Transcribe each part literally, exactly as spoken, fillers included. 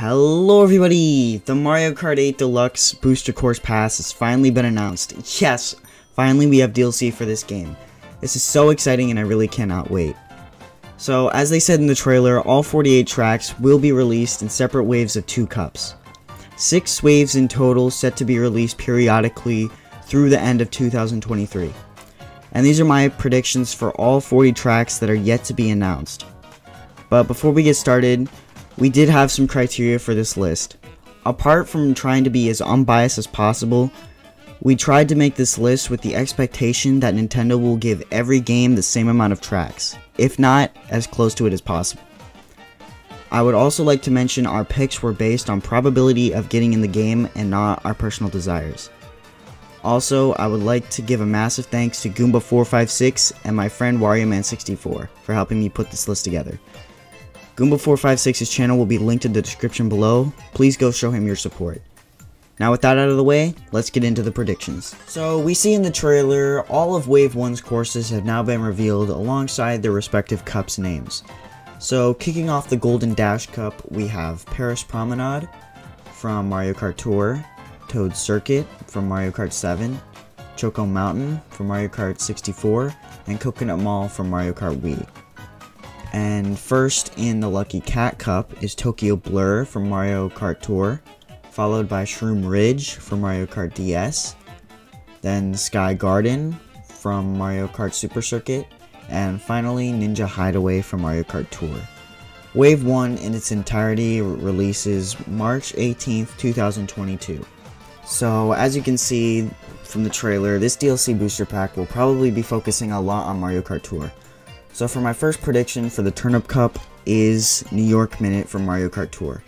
Hello everybody! The Mario Kart eight Deluxe Booster Course Pass has finally been announced. Yes! Finally we have D L C for this game. This is so exciting and I really cannot wait. So, as they said in the trailer, all forty-eight tracks will be released in separate waves of two cups. Six waves in total set to be released periodically through the end of two thousand twenty-three. And these are my predictions for all forty tracks that are yet to be announced. But before we get started, we did have some criteria for this list. Apart from trying to be as unbiased as possible, we tried to make this list with the expectation that Nintendo will give every game the same amount of tracks, if not as close to it as possible. I would also like to mention our picks were based on probability of getting in the game and not our personal desires. Also, I would like to give a massive thanks to Goomba four five six and my friend WarioMan sixty-four for helping me put this list together. Goomba four five six's channel will be linked in the description below. Please go show him your support. Now with that out of the way, let's get into the predictions. So we see in the trailer, all of Wave one's courses have now been revealed alongside their respective cups' names. So kicking off the Golden Dash Cup, we have Paris Promenade from Mario Kart Tour, Toad Circuit from Mario Kart seven, Choco Mountain from Mario Kart sixty-four, and Coconut Mall from Mario Kart Wii. And first in the Lucky Cat Cup is Tokyo Blur from Mario Kart Tour, followed by Shroom Ridge from Mario Kart D S, then Sky Garden from Mario Kart Super Circuit, and finally Ninja Hideaway from Mario Kart Tour. Wave one in its entirety releases March eighteenth, two thousand twenty-two. So as you can see from the trailer, this D L C booster pack will probably be focusing a lot on Mario Kart Tour. So for my first prediction for the Turnip Cup is New York Minute from Mario Kart Tour.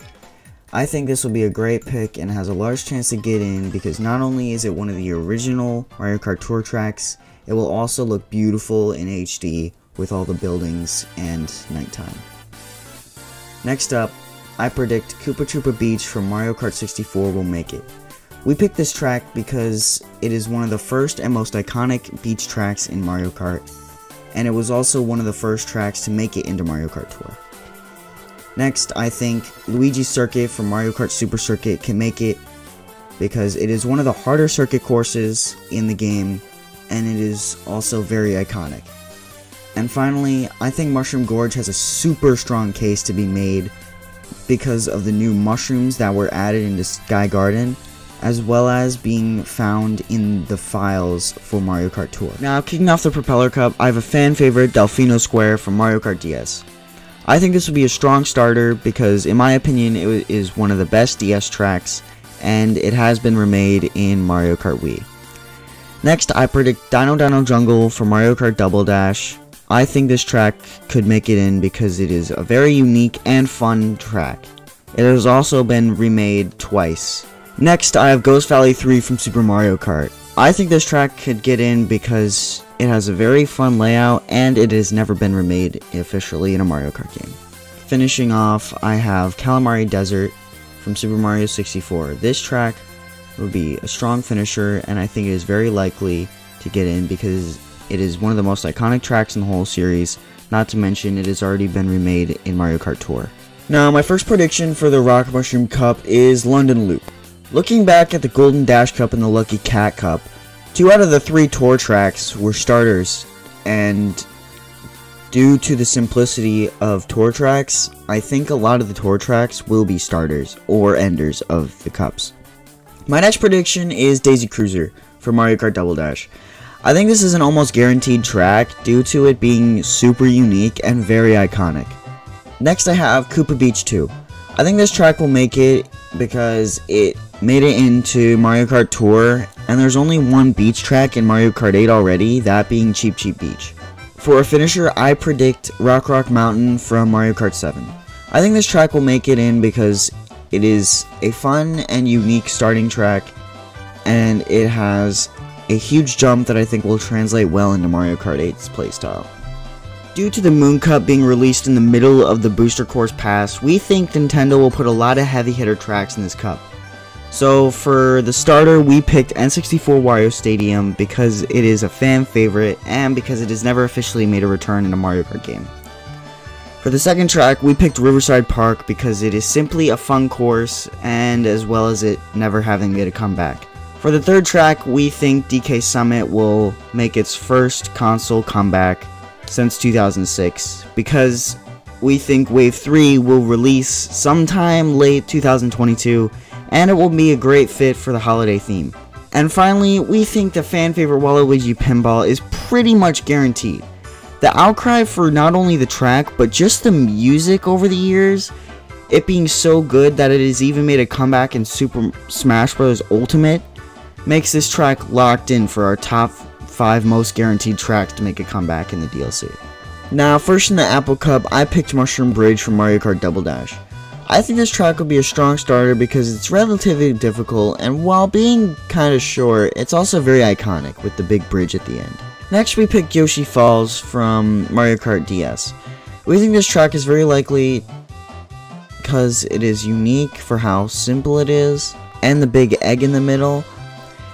I think this will be a great pick and has a large chance to get in because not only is it one of the original Mario Kart Tour tracks, it will also look beautiful in H D with all the buildings and nighttime. Next up, I predict Koopa Troopa Beach from Mario Kart sixty-four will make it. We picked this track because it is one of the first and most iconic beach tracks in Mario Kart, and it was also one of the first tracks to make it into Mario Kart Tour. Next, I think Luigi's Circuit from Mario Kart Super Circuit can make it because it is one of the harder circuit courses in the game, and it is also very iconic. And finally, I think Mushroom Gorge has a super strong case to be made because of the new mushrooms that were added into Sky Garden, as well as being found in the files for Mario Kart Tour. Now, kicking off the Propeller Cup, I have a fan favorite, Delfino Square from Mario Kart D S. I think this will be a strong starter because, in my opinion, it is one of the best D S tracks, and it has been remade in Mario Kart Wii. Next, I predict Dino Dino Jungle for Mario Kart Double Dash. I think this track could make it in because it is a very unique and fun track. It has also been remade twice. Next, I have Ghost Valley three from Super Mario Kart. I think this track could get in because it has a very fun layout and it has never been remade officially in a Mario Kart game. Finishing off, I have Calamari Desert from Super Mario sixty-four. This track would be a strong finisher and I think it is very likely to get in because it is one of the most iconic tracks in the whole series, not to mention it has already been remade in Mario Kart Tour. Now, my first prediction for the Rock Mushroom Cup is London Loop. Looking back at the Golden Dash Cup and the Lucky Cat Cup, two out of the three tour tracks were starters, and due to the simplicity of tour tracks, I think a lot of the tour tracks will be starters or enders of the cups. My next prediction is Daisy Cruiser for Mario Kart Double Dash. I think this is an almost guaranteed track due to it being super unique and very iconic. Next I have Koopa Beach two. I think this track will make it because it made it into Mario Kart Tour, and there's only one beach track in Mario Kart eight already, that being Cheep Cheep Beach. For a finisher, I predict Rock Rock Mountain from Mario Kart seven. I think this track will make it in because it is a fun and unique starting track, and it has a huge jump that I think will translate well into Mario Kart eight's playstyle. Due to the Moon Cup being released in the middle of the Booster Course Pass, we think Nintendo will put a lot of heavy hitter tracks in this cup. So for the starter, we picked N sixty-four Wario Stadium because it is a fan favorite and because it has never officially made a return in a Mario Kart game. For the second track, we picked Riverside Park because it is simply a fun course, and as well as it never having made a comeback. For the third track, we think D K Summit will make its first console comeback since two thousand six, because we think Wave three will release sometime late two thousand twenty-two, and it will be a great fit for the holiday theme. And finally, we think the fan favorite Waluigi Pinball is pretty much guaranteed. The outcry for not only the track, but just the music over the years, it being so good that it has even made a comeback in Super Smash Bros. Ultimate, makes this track locked in for our top five most guaranteed tracks to make a comeback in the D L C. Now, first in the Apple Cup, I picked Mushroom Bridge from Mario Kart Double Dash. I think this track will be a strong starter because it's relatively difficult, and while being kinda short, it's also very iconic with the big bridge at the end. Next, we picked Yoshi Falls from Mario Kart D S. We think this track is very likely because it is unique for how simple it is, and the big egg in the middle.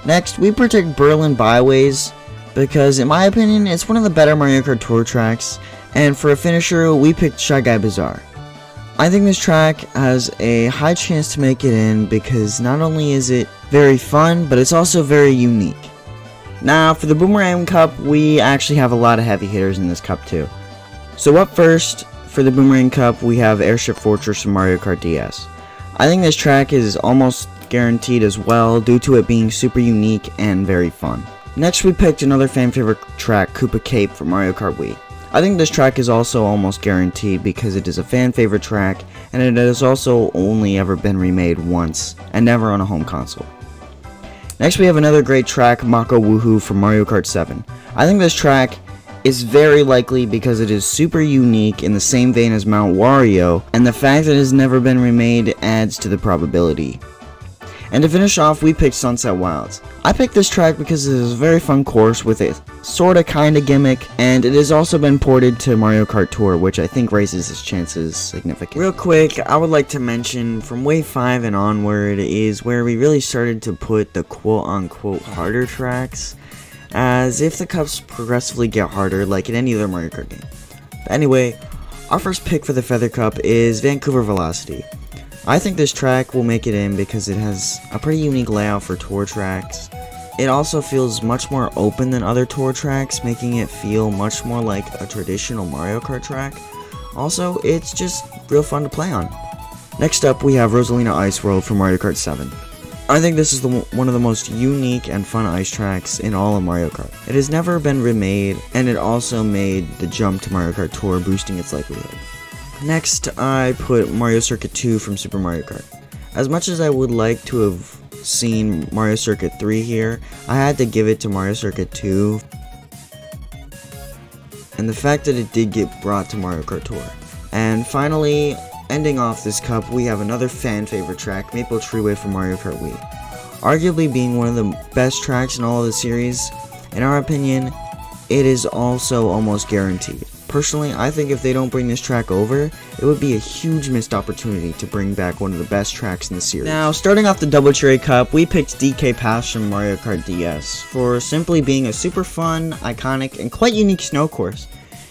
Next, we picked Berlin Byways because, in my opinion, it's one of the better Mario Kart Tour tracks, and for a finisher, we picked Shy Guy Bazaar. I think this track has a high chance to make it in because not only is it very fun, but it's also very unique. Now, for the Boomerang Cup, we actually have a lot of heavy hitters in this cup, too. So up first, for the Boomerang Cup, we have Airship Fortress from Mario Kart D S. I think this track is almost guaranteed as well, due to it being super unique and very fun. Next, we picked another fan favorite track, Koopa Cape from Mario Kart Wii. I think this track is also almost guaranteed because it is a fan favorite track, and it has also only ever been remade once, and never on a home console. Next, we have another great track, Mako Woohoo from Mario Kart seven. I think this track is very likely because it is super unique in the same vein as Mount Wario, and the fact that it has never been remade adds to the probability. And to finish off, we picked Sunset Wilds. I picked this track because it is a very fun course with a sorta kinda gimmick, and it has also been ported to Mario Kart Tour, which I think raises its chances significantly. Real quick, I would like to mention from Wave five and onward is where we really started to put the quote-unquote harder tracks, as if the cups progressively get harder like in any other Mario Kart game. But anyway, our first pick for the Feather Cup is Vancouver Velocity. I think this track will make it in because it has a pretty unique layout for tour tracks. It also feels much more open than other tour tracks, making it feel much more like a traditional Mario Kart track. Also, it's just real fun to play on. Next up, we have Rosalina Ice World from Mario Kart seven. I think this is the, one of the most unique and fun ice tracks in all of Mario Kart. It has never been remade, and it also made the jump to Mario Kart Tour, boosting its likelihood. Next, I put Mario Circuit two from Super Mario Kart. As much as I would like to have seen Mario Circuit three here, I had to give it to Mario Circuit two, and the fact that it did get brought to Mario Kart Tour. And finally, ending off this cup, we have another fan favorite track, Maple Treeway from Mario Kart Wii. Arguably being one of the best tracks in all of the series, in our opinion, it is also almost guaranteed. Personally, I think if they don't bring this track over, it would be a huge missed opportunity to bring back one of the best tracks in the series. Now, starting off the Double Cherry Cup, we picked D K Pass from Mario Kart D S for simply being a super fun, iconic, and quite unique snow course.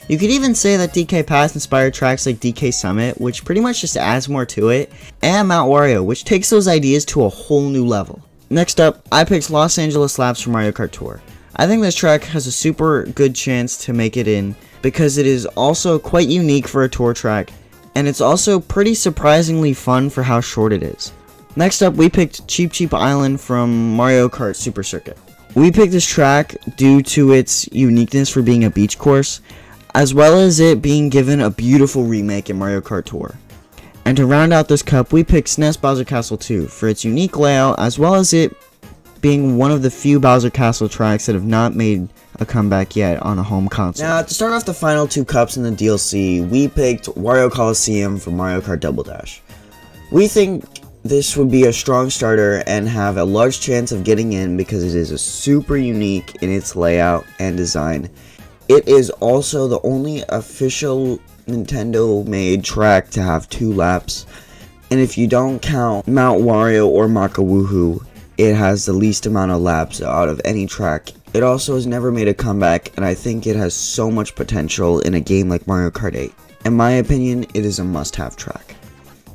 You could even say that D K Pass inspired tracks like D K Summit, which pretty much just adds more to it, and Mount Wario, which takes those ideas to a whole new level. Next up, I picked Los Angeles Laps from Mario Kart Tour. I think this track has a super good chance to make it in because it is also quite unique for a tour track, and it's also pretty surprisingly fun for how short it is. Next up, we picked Cheep Cheep Island from Mario Kart Super Circuit. We picked this track due to its uniqueness for being a beach course, as well as it being given a beautiful remake in Mario Kart Tour. And to round out this cup, we picked S N E S Bowser Castle two for its unique layout, as well as it being one of the few Bowser Castle tracks that have not made a comeback yet on a home console. Now, to start off the final two cups in the D L C, we picked Wario Coliseum from Mario Kart Double Dash. We think this would be a strong starter and have a large chance of getting in because it is a super unique in its layout and design. It is also the only official Nintendo-made track to have two laps, and if you don't count Mount Wario or Mako Woohoo, it has the least amount of laps out of any track. It also has never made a comeback, and I think it has so much potential in a game like Mario Kart eight. In my opinion, it is a must-have track.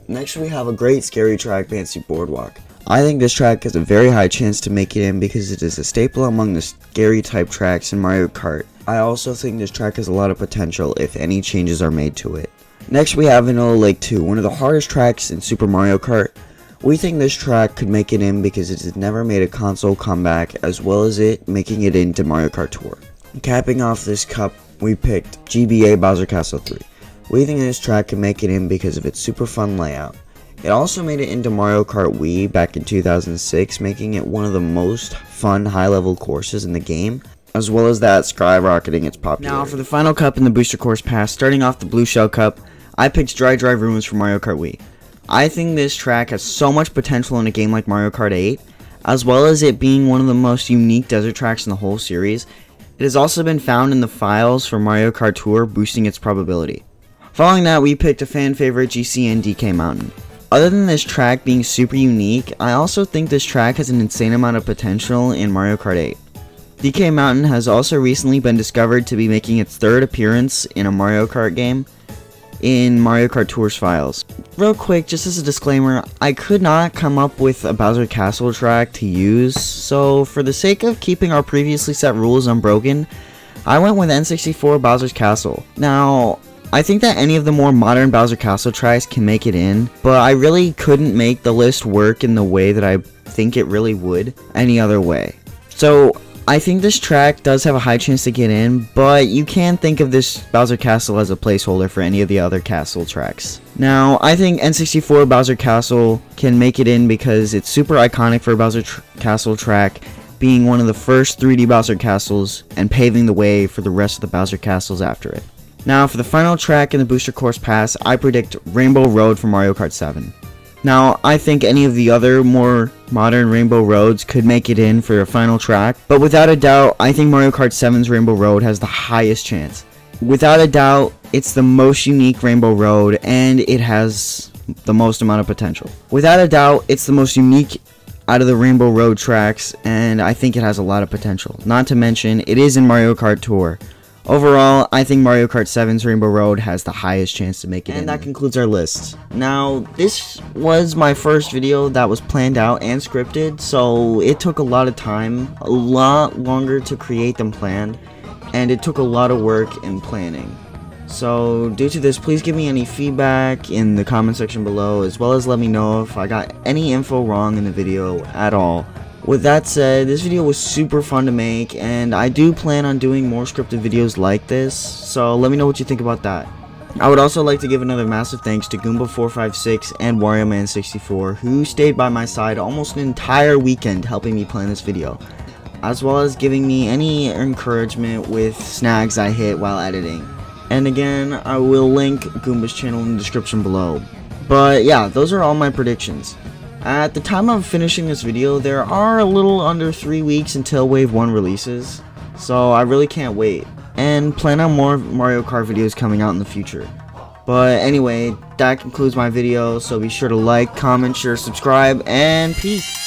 Next, we have a great scary track, Banshee Boardwalk. I think this track has a very high chance to make it in because it is a staple among the scary type tracks in Mario Kart. I also think this track has a lot of potential if any changes are made to it. Next we have Vanilla Lake two, one of the hardest tracks in Super Mario Kart. We think this track could make it in because it has never made a console comeback, as well as it making it into Mario Kart Tour. Capping off this cup, we picked G B A Bowser Castle three. We think this track can make it in because of its super fun layout. It also made it into Mario Kart Wii back in two thousand six, making it popular, one of the most fun high-level courses in the game, as well as that skyrocketing its popularity. Now for the final cup in the Booster Course Pass, starting off the Blue Shell Cup, I picked Dry Drive Ruins for Mario Kart Wii. I think this track has so much potential in a game like Mario Kart eight, as well as it being one of the most unique desert tracks in the whole series. It has also been found in the files for Mario Kart Tour, boosting its probability. Following that, we picked a fan favorite, G C N D K Mountain. Other than this track being super unique, I also think this track has an insane amount of potential in Mario Kart eight. D K Mountain has also recently been discovered to be making its third appearance in a Mario Kart game in Mario Kart Tours files. Real quick, just as a disclaimer, I could not come up with a Bowser Castle track to use, so for the sake of keeping our previously set rules unbroken, I went with N sixty-four Bowser's Castle. Now, I think that any of the more modern Bowser Castle tracks can make it in, but I really couldn't make the list work in the way that I think it really would any other way. So I think this track does have a high chance to get in, but you can think of this Bowser Castle as a placeholder for any of the other castle tracks. Now I think N sixty-four Bowser Castle can make it in because it's super iconic for a Bowser tr- Castle track, being one of the first three D Bowser Castles and paving the way for the rest of the Bowser Castles after it. Now for the final track in the Booster Course Pass, I predict Rainbow Road for Mario Kart seven. Now I think any of the other more modern Rainbow Roads could make it in for a final track, but without a doubt I think Mario Kart seven's Rainbow Road has the highest chance. Without a doubt, it's the most unique Rainbow Road and it has the most amount of potential. Without a doubt, it's the most unique out of the Rainbow Road tracks and I think it has a lot of potential. Not to mention, it is in Mario Kart Tour. Overall, I think Mario Kart seven's Rainbow Road has the highest chance to make it in. And that concludes our list. Now, this was my first video that was planned out and scripted, so it took a lot of time, a lot longer to create than planned, and it took a lot of work and planning. So, due to this, please give me any feedback in the comment section below, as well as let me know if I got any info wrong in the video at all. With that said, this video was super fun to make, and I do plan on doing more scripted videos like this, so let me know what you think about that. I would also like to give another massive thanks to Goomba four five six and WarioMan sixty-four, who stayed by my side almost an entire weekend helping me plan this video, as well as giving me any encouragement with snags I hit while editing. And again, I will link Goomba's channel in the description below. But yeah, those are all my predictions. At the time of finishing this video, there are a little under three weeks until Wave one releases, so I really can't wait, and plan on more Mario Kart videos coming out in the future. But anyway, that concludes my video, so be sure to like, comment, share, subscribe, and peace!